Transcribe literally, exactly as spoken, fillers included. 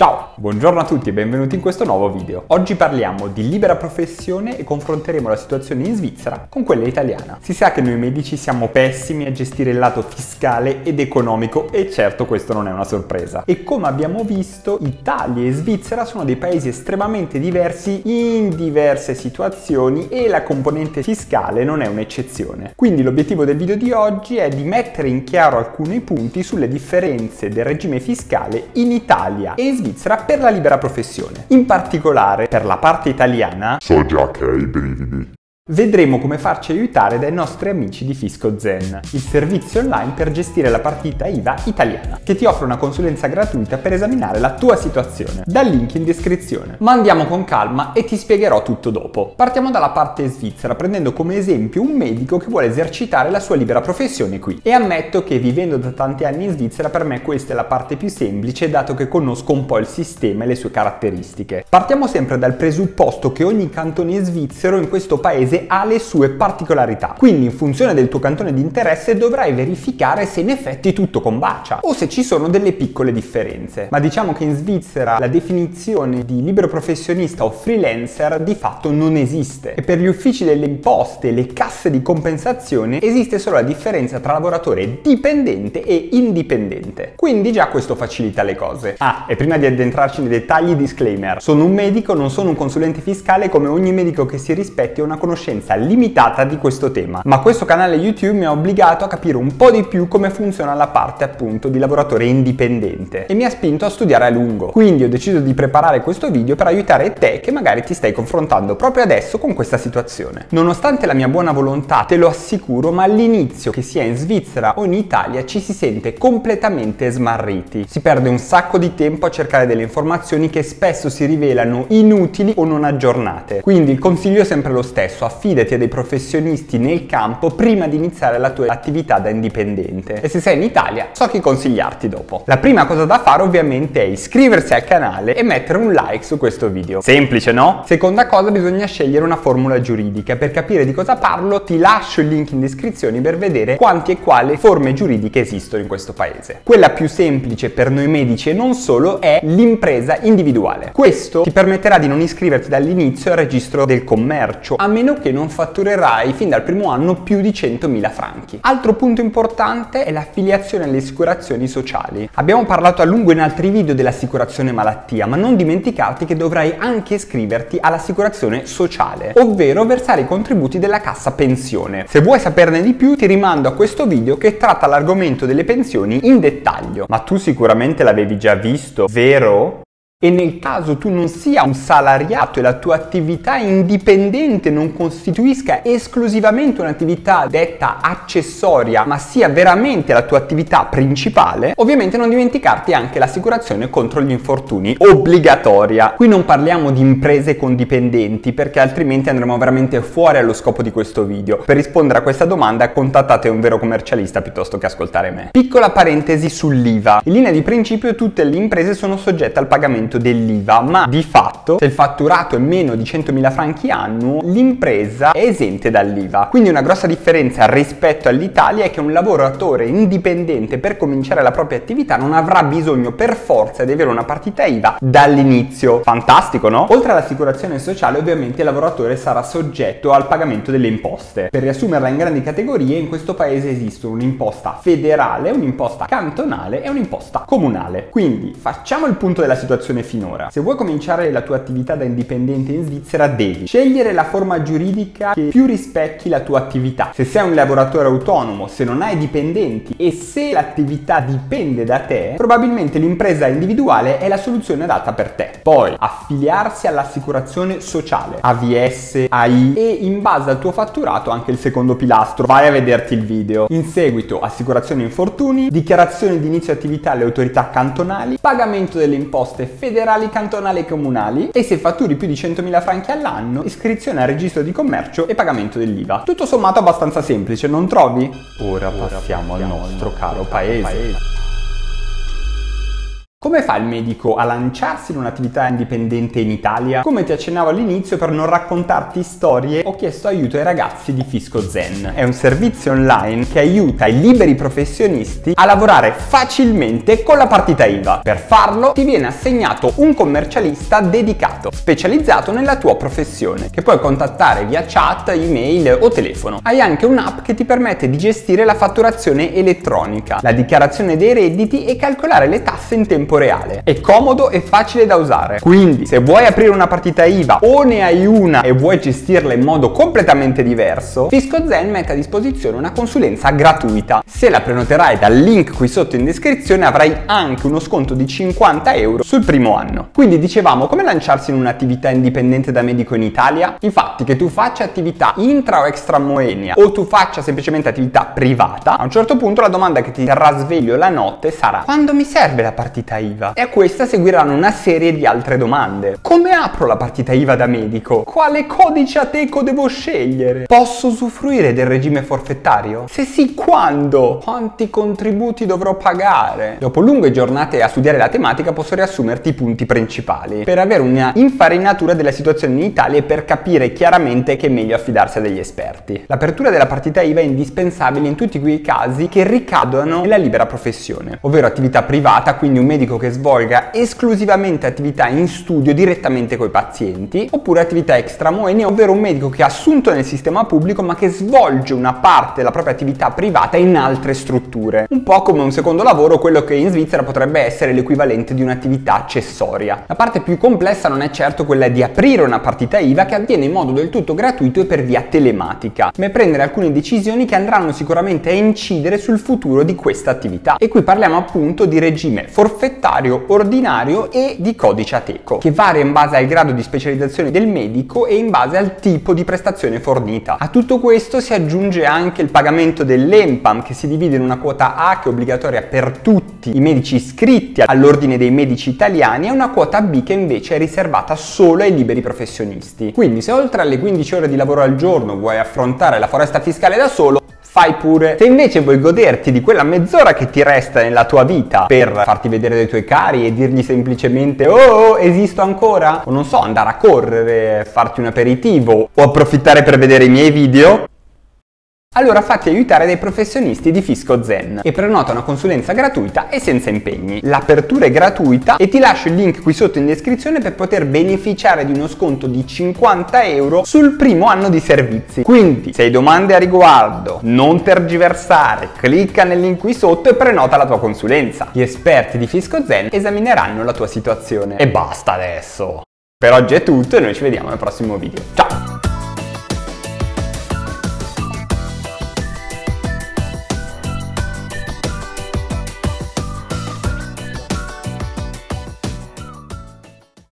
Ciao, buongiorno a tutti e benvenuti in questo nuovo video. Oggi parliamo di libera professione e confronteremo la situazione in Svizzera con quella italiana. Si sa che noi medici siamo pessimi a gestire il lato fiscale ed economico e certo questo non è una sorpresa. E come abbiamo visto, Italia e Svizzera sono dei paesi estremamente diversi in diverse situazioni e la componente fiscale non è un'eccezione. Quindi l'obiettivo del video di oggi è di mettere in chiaro alcuni punti sulle differenze del regime fiscale in Italia e in Svizzera per la libera professione. In particolare, per la parte italiana, so già che hai i brividi. Vedremo come farci aiutare dai nostri amici di FiscoZen, il servizio online per gestire la partita I V A italiana, che ti offre una consulenza gratuita per esaminare la tua situazione, dal link in descrizione. Ma andiamo con calma e ti spiegherò tutto dopo. Partiamo dalla parte svizzera, prendendo come esempio un medico che vuole esercitare la sua libera professione qui. E ammetto che vivendo da tanti anni in Svizzera, per me questa è la parte più semplice, dato che conosco un po' il sistema e le sue caratteristiche. Partiamo sempre dal presupposto che ogni cantone svizzero in questo paese ha le sue particolarità, quindi in funzione del tuo cantone di interesse dovrai verificare se in effetti tutto combacia o se ci sono delle piccole differenze. Ma diciamo che in Svizzera la definizione di libero professionista o freelancer di fatto non esiste e per gli uffici delle imposte e le casse di compensazione esiste solo la differenza tra lavoratore dipendente e indipendente, quindi già questo facilita le cose. Ah, e prima di addentrarci nei dettagli, disclaimer: sono un medico, non sono un consulente fiscale, come ogni medico che si rispetti ha una conoscenza limitata di questo tema, ma questo canale YouTube mi ha obbligato a capire un po' di più come funziona la parte appunto di lavoratore indipendente e mi ha spinto a studiare a lungo, quindi ho deciso di preparare questo video per aiutare te che magari ti stai confrontando proprio adesso con questa situazione. Nonostante la mia buona volontà, te lo assicuro, ma all'inizio, che sia in Svizzera o in Italia, ci si sente completamente smarriti, si perde un sacco di tempo a cercare delle informazioni che spesso si rivelano inutili o non aggiornate, quindi il consiglio è sempre lo stesso: affidati a dei professionisti nel campo prima di iniziare la tua attività da indipendente. E se sei in Italia, so chi consigliarti dopo. La prima cosa da fare ovviamente è iscriversi al canale e mettere un like su questo video. Semplice, no? Seconda cosa, bisogna scegliere una formula giuridica. Per capire di cosa parlo ti lascio il link in descrizione per vedere quanti e quali forme giuridiche esistono in questo paese. Quella più semplice per noi medici e non solo è l'impresa individuale. Questo ti permetterà di non iscriverti dall'inizio al registro del commercio, a meno che non fatturerai fin dal primo anno più di centomila franchi. Altro punto importante è l'affiliazione alle assicurazioni sociali. Abbiamo parlato a lungo in altri video dell'assicurazione malattia, ma non dimenticarti che dovrai anche iscriverti all'assicurazione sociale, ovvero versare i contributi della cassa pensione. Se vuoi saperne di più, ti rimando a questo video che tratta l'argomento delle pensioni in dettaglio. Ma tu sicuramente l'avevi già visto, vero? E nel caso tu non sia un salariato e la tua attività indipendente non costituisca esclusivamente un'attività detta accessoria, ma sia veramente la tua attività principale, ovviamente non dimenticarti anche l'assicurazione contro gli infortuni obbligatoria. Qui non parliamo di imprese con dipendenti, perché altrimenti andremo veramente fuori allo scopo di questo video. Per rispondere a questa domanda contattate un vero commercialista piuttosto che ascoltare me. Piccola parentesi sull'I V A. In linea di principio tutte le imprese sono soggette al pagamento dell'I V A, ma di fatto se il fatturato è meno di centomila franchi annuo l'impresa è esente dall'I V A. Quindi una grossa differenza rispetto all'Italia è che un lavoratore indipendente per cominciare la propria attività non avrà bisogno per forza di avere una partita I V A dall'inizio. Fantastico, no? Oltre all'assicurazione sociale, ovviamente il lavoratore sarà soggetto al pagamento delle imposte. Per riassumerla in grandi categorie, in questo paese esistono un'imposta federale, un'imposta cantonale e un'imposta comunale. Quindi facciamo il punto della situazione finora. Se vuoi cominciare la tua attività da indipendente in Svizzera, devi scegliere la forma giuridica che più rispecchi la tua attività. Se sei un lavoratore autonomo, se non hai dipendenti e se l'attività dipende da te, probabilmente l'impresa individuale è la soluzione adatta per te. Poi affiliarsi all'assicurazione sociale, A V S, A I, e in base al tuo fatturato anche il secondo pilastro. Vai a vederti il video. In seguito assicurazione infortuni, dichiarazione di inizio attività alle autorità cantonali, pagamento delle imposte federali federali, cantonali e comunali, e se fatturi più di centomila franchi all'anno, iscrizione al registro di commercio e pagamento dell'I V A. Tutto sommato abbastanza semplice, non trovi? Ora passiamo al nostro caro paese. Come fa il medico a lanciarsi in un'attività indipendente in Italia? Come ti accennavo all'inizio, per non raccontarti storie, ho chiesto aiuto ai ragazzi di FiscoZen. È un servizio online che aiuta i liberi professionisti a lavorare facilmente con la partita I V A. Per farlo ti viene assegnato un commercialista dedicato, specializzato nella tua professione, che puoi contattare via chat, email o telefono. Hai anche un'app che ti permette di gestire la fatturazione elettronica, la dichiarazione dei redditi e calcolare le tasse in tempo reale. È comodo e facile da usare, quindi se vuoi aprire una partita I V A o ne hai una e vuoi gestirla in modo completamente diverso, FiscoZen mette a disposizione una consulenza gratuita. Se la prenoterai dal link qui sotto in descrizione avrai anche uno sconto di cinquanta euro sul primo anno. Quindi dicevamo, come lanciarsi in un'attività indipendente da medico in Italia? Infatti, che tu faccia attività intra o extramoenia o tu faccia semplicemente attività privata, a un certo punto la domanda che ti terrà sveglio la notte sarà: quando mi serve la partita I V A? E a questa seguiranno una serie di altre domande. Come apro la partita I V A da medico? Quale codice ATECO devo scegliere? Posso usufruire del regime forfettario? Se sì, quando? Quanti contributi dovrò pagare? Dopo lunghe giornate a studiare la tematica posso riassumerti i punti principali per avere una infarinatura della situazione in Italia e per capire chiaramente che è meglio affidarsi a degli esperti. L'apertura della partita I V A è indispensabile in tutti quei casi che ricadono nella libera professione, ovvero attività privata, quindi un medico che svolga esclusivamente attività in studio direttamente coi pazienti, oppure attività extramoenia, ovvero un medico che è assunto nel sistema pubblico ma che svolge una parte della propria attività privata in altre strutture, un po' come un secondo lavoro, quello che in Svizzera potrebbe essere l'equivalente di un'attività accessoria. La parte più complessa non è certo quella di aprire una partita I V A, che avviene in modo del tutto gratuito e per via telematica, ma prendere alcune decisioni che andranno sicuramente a incidere sul futuro di questa attività. E qui parliamo appunto di regime forfettario, ordinario e di codice ATECO, che varia in base al grado di specializzazione del medico e in base al tipo di prestazione fornita. A tutto questo si aggiunge anche il pagamento dell'ENPAM, che si divide in una quota A, che è obbligatoria per tutti i medici iscritti all'ordine dei medici italiani, e una quota B, che invece è riservata solo ai liberi professionisti. Quindi se oltre alle quindici ore di lavoro al giorno vuoi affrontare la foresta fiscale da solo, fai pure. Se invece vuoi goderti di quella mezz'ora che ti resta nella tua vita per farti vedere dai tuoi cari e dirgli semplicemente oh, oh esisto ancora, o non so, andare a correre, farti un aperitivo o approfittare per vedere i miei video, allora fatti aiutare dai professionisti di FiscoZen e prenota una consulenza gratuita e senza impegni. L'apertura è gratuita e ti lascio il link qui sotto in descrizione per poter beneficiare di uno sconto di cinquanta euro sul primo anno di servizi. Quindi se hai domande a riguardo, non tergiversare, clicca nel link qui sotto e prenota la tua consulenza. Gli esperti di FiscoZen esamineranno la tua situazione. E basta adesso! Per oggi è tutto e noi ci vediamo nel prossimo video. Ciao!